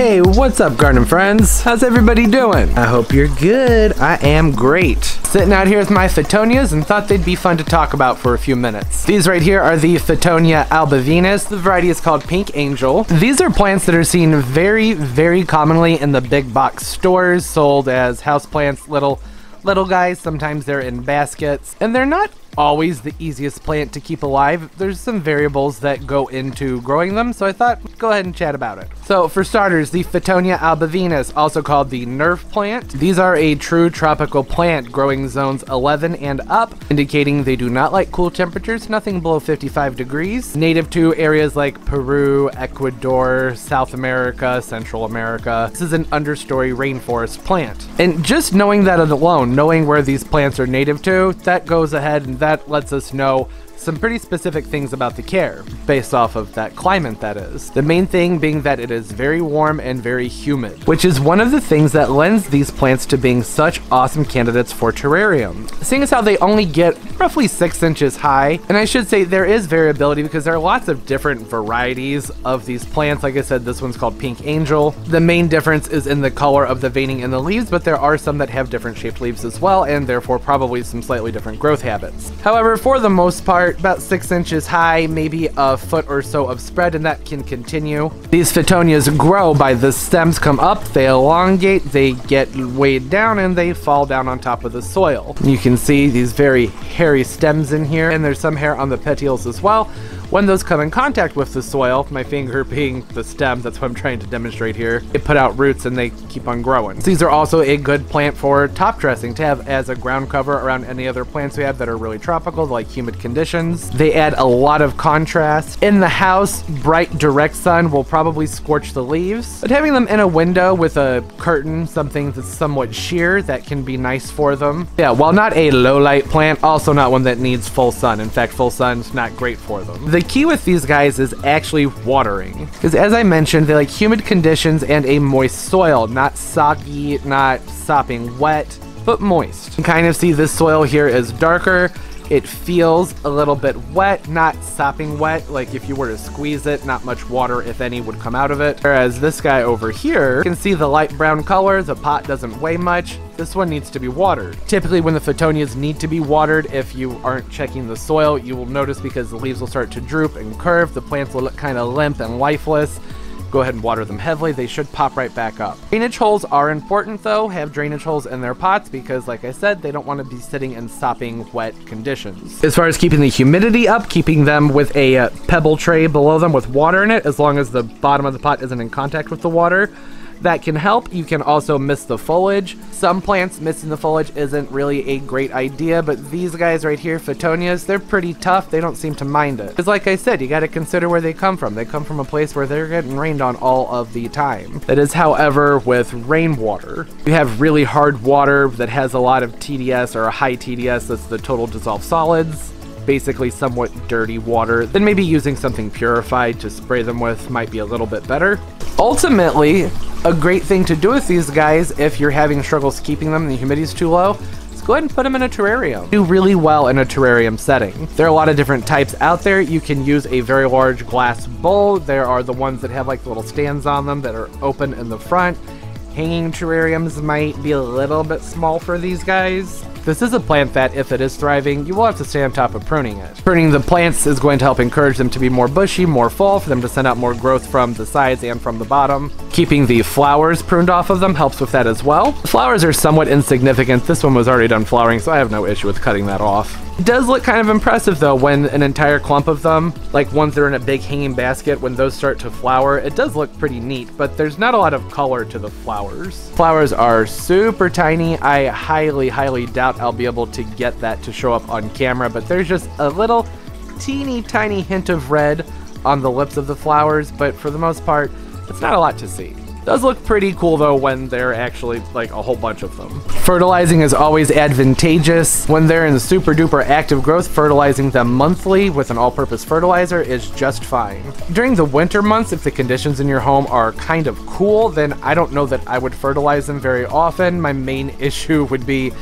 Hey, what's up garden friends? How's everybody doing? I hope you're good. I am great. Sitting out here with my Fittonias and thought they'd be fun to talk about for a few minutes. These right here are the Fittonia albivenis. The variety is called Pink Angel. These are plants that are seen very, very commonly in the big box stores, sold as houseplants, little guys. Sometimes they're in baskets, and they're not always the easiest plant to keep alive. There's some variables that go into growing them, so I thought go ahead and chat about it. So for starters, the Fittonia albivenis, also called the nerve plant. These are a true tropical plant, growing zones 11 and up, indicating they do not like cool temperatures, nothing below 55 degrees. Native to areas like Peru, Ecuador, South America, Central America. This is an understory rainforest plant. And just knowing that alone, knowing where these plants are native to, that goes ahead and that lets us know some pretty specific things about the care, based off of that climate that is. The main thing being that it is very warm and very humid, which is one of the things that lends these plants to being such awesome candidates for terrarium. Seeing as how they only get roughly 6 inches high, and I should say there is variability because there are lots of different varieties of these plants. Like I said, this one's called Pink Angel. The main difference is in the color of the veining in the leaves, but there are some that have different shaped leaves as well, and therefore probably some slightly different growth habits. However, for the most part, about 6 inches high, maybe a foot or so of spread, and that can continue. These Fittonias grow by the stems come up, they elongate, they get weighed down, and they fall down on top of the soil. You can see these very hairy stems in here, and there's some hair on the petioles as well. When those come in contact with the soil, my finger being the stem, that's what I'm trying to demonstrate here, they put out roots and they keep on growing. These are also a good plant for top dressing, to have as a ground cover around any other plants we have that are really tropical, like humid conditions. They add a lot of contrast. In the house, bright direct sun will probably scorch the leaves, but having them in a window with a curtain, something that's somewhat sheer, that can be nice for them. Yeah, while not a low light plant, also not one that needs full sun. In fact, full sun's not great for them. The key with these guys is actually watering, because as I mentioned, they like humid conditions and a moist soil, not soggy, not sopping wet, but moist. You can kind of see this soil here is darker. It feels a little bit wet, not sopping wet. Like if you were to squeeze it, not much water, if any, would come out of it. Whereas this guy over here, you can see the light brown color. The pot doesn't weigh much. This one needs to be watered. Typically when the Fittonias need to be watered, if you aren't checking the soil, you will notice because the leaves will start to droop and curve. The plants will look kind of limp and lifeless. Go ahead and water them heavily. They should pop right back up. Drainage holes are important though. Have drainage holes in their pots because, like I said, they don't want to be sitting in sopping wet conditions. As far as keeping the humidity up, keeping them with a pebble tray below them with water in it, as long as the bottom of the pot isn't in contact with the water, that can help. You can also mist the foliage. Some plants missing the foliage isn't really a great idea, but these guys right here, Fittonias, they're pretty tough. They don't seem to mind it. Because like I said, you got to consider where they come from. They come from a place where they're getting rained on all of the time. That is, however, with rainwater. You have really hard water that has a lot of TDS or a high TDS, that's the total dissolved solids. Basically somewhat dirty water, then maybe using something purified to spray them with might be a little bit better. Ultimately, a great thing to do with these guys, if you're having struggles keeping them and the humidity's too low, is go ahead and put them in a terrarium. Do really well in a terrarium setting. There are a lot of different types out there. You can use a very large glass bowl. There are the ones that have like little stands on them that are open in the front. Hanging terrariums might be a little bit small for these guys. This is a plant that, if it is thriving, you will have to stay on top of pruning it. Pruning the plants is going to help encourage them to be more bushy, more full, for them to send out more growth from the sides and from the bottom. Keeping the flowers pruned off of them helps with that as well. The flowers are somewhat insignificant. This one was already done flowering, so I have no issue with cutting that off. It does look kind of impressive, though, when an entire clump of them, like ones that are in a big hanging basket, when those start to flower, it does look pretty neat, but there's not a lot of color to the flowers. Flowers are super tiny. I highly, highly doubt I'll be able to get that to show up on camera, but there's just a little teeny tiny hint of red on the lips of the flowers, but for the most part, it's not a lot to see. It does look pretty cool though when they're actually like a whole bunch of them. Fertilizing is always advantageous. When they're in super duper active growth, fertilizing them monthly with an all-purpose fertilizer is just fine. During the winter months, if the conditions in your home are kind of cool, then I don't know that I would fertilize them very often. My main issue would be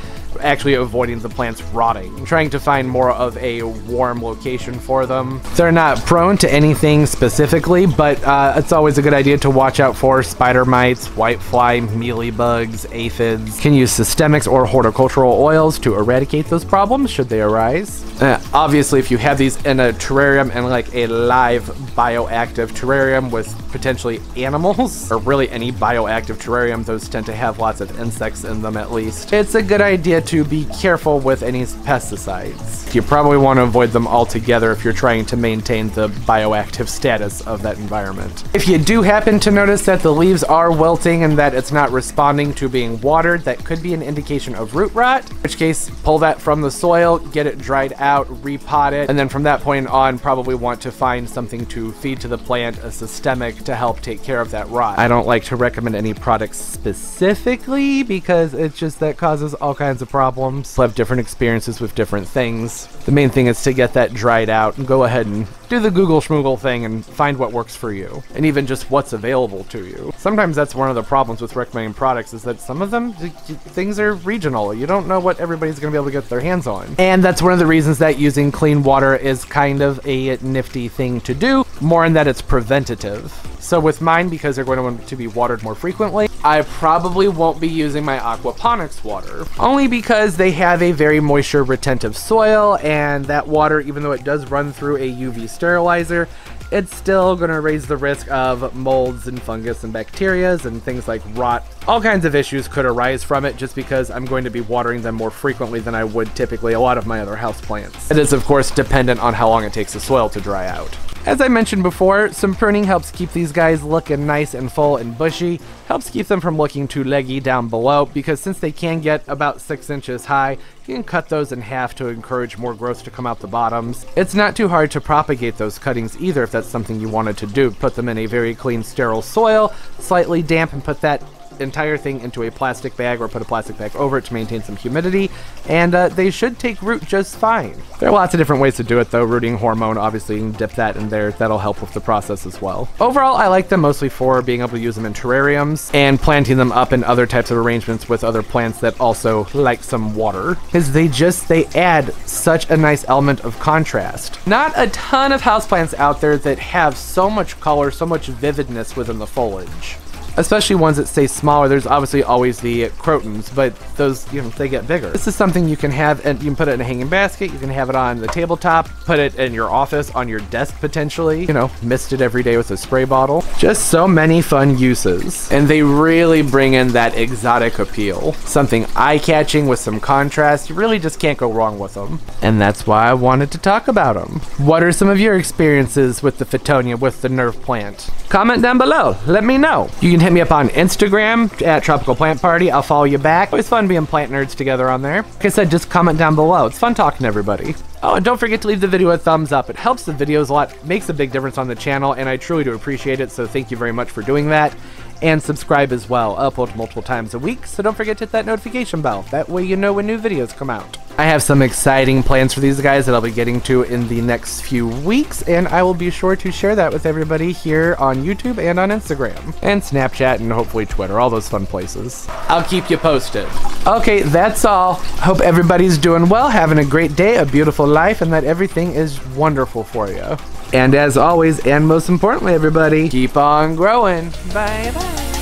actually avoiding the plants rotting. I'm trying to find more of a warm location for them. They're not prone to anything specifically, but it's always a good idea to watch out for spider mites, whitefly, mealybugs, aphids. Can use systemics or horticultural oils to eradicate those problems should they arise. Obviously, if you have these in a terrarium and like a live bioactive terrarium with potentially animals, or really any bioactive terrarium, those tend to have lots of insects in them at least. It's a good idea to be careful with any pesticides. You probably want to avoid them altogether if you're trying to maintain the bioactive status of that environment. If you do happen to notice that the leaves are wilting and that it's not responding to being watered, that could be an indication of root rot, in which case pull that from the soil, get it dried out, repot it, and then from that point on probably want to find something to feed to the plant, a systemic, to help take care of that rot. I don't like to recommend any products specifically because it's just that causes all kinds of problems. We'll have different experiences with different things. The main thing is to get that dried out and go ahead and do the Google Schmoogle thing and find what works for you, and even just what's available to you. Sometimes that's one of the problems with recommending products, is that some of them, things are regional. You don't know what everybody's gonna be able to get their hands on. And that's one of the reasons that using clean water is kind of a nifty thing to do, more in that it's preventative. So with mine, because they're going to want to be watered more frequently, I probably won't be using my aquaponics water, only because they have a very moisture retentive soil, and that water, even though it does run through a UV sterilizer, it's still going to raise the risk of molds and fungus and bacterias and things like rot. All kinds of issues could arise from it just because I'm going to be watering them more frequently than I would typically a lot of my other houseplants. It is, of course, dependent on how long it takes the soil to dry out. As I mentioned before, some pruning helps keep these guys looking nice and full and bushy, helps keep them from looking too leggy down below, because since they can get about 6 inches high, you can cut those in half to encourage more growth to come out the bottoms. It's not too hard to propagate those cuttings either if that's something you wanted to do. Put them in a very clean, sterile soil, slightly damp, and put that entire thing into a plastic bag, or put a plastic bag over it to maintain some humidity, and they should take root just fine. There are lots of different ways to do it though. Rooting hormone, obviously, you can dip that in there. That'll help with the process as well. Overall, I like them mostly for being able to use them in terrariums and planting them up in other types of arrangements with other plants that also like some water, because they add such a nice element of contrast. Not a ton of houseplants out there that have so much color, so much vividness within the foliage. Especially ones that stay smaller. There's obviously always the crotons, but those, you know, they get bigger. This is something you can have, and you can put it in a hanging basket, you can have it on the tabletop, put it in your office, on your desk potentially, you know, mist it every day with a spray bottle. Just so many fun uses. And they really bring in that exotic appeal. Something eye-catching with some contrast. You really just can't go wrong with them. And that's why I wanted to talk about them. What are some of your experiences with the Fittonia, with the nerve plant? Comment down below, let me know. You can hit me up on Instagram at Tropical Plant Party. I'll follow you back. Always fun being plant nerds together on there. Like I said, just comment down below. It's fun talking to everybody. Oh, and don't forget to leave the video a thumbs up. It helps the videos a lot, makes a big difference on the channel, and I truly do appreciate it, so thank you very much for doing that. And subscribe as well. I upload multiple times a week, so don't forget to hit that notification bell. That way you know when new videos come out. I have some exciting plans for these guys that I'll be getting to in the next few weeks, and I will be sure to share that with everybody here on YouTube and on Instagram and Snapchat and hopefully Twitter, all those fun places. I'll keep you posted. Okay, that's all. Hope everybody's doing well, having a great day, a beautiful life, and that everything is wonderful for you. And as always, and most importantly, everybody, keep on growing. Bye-bye.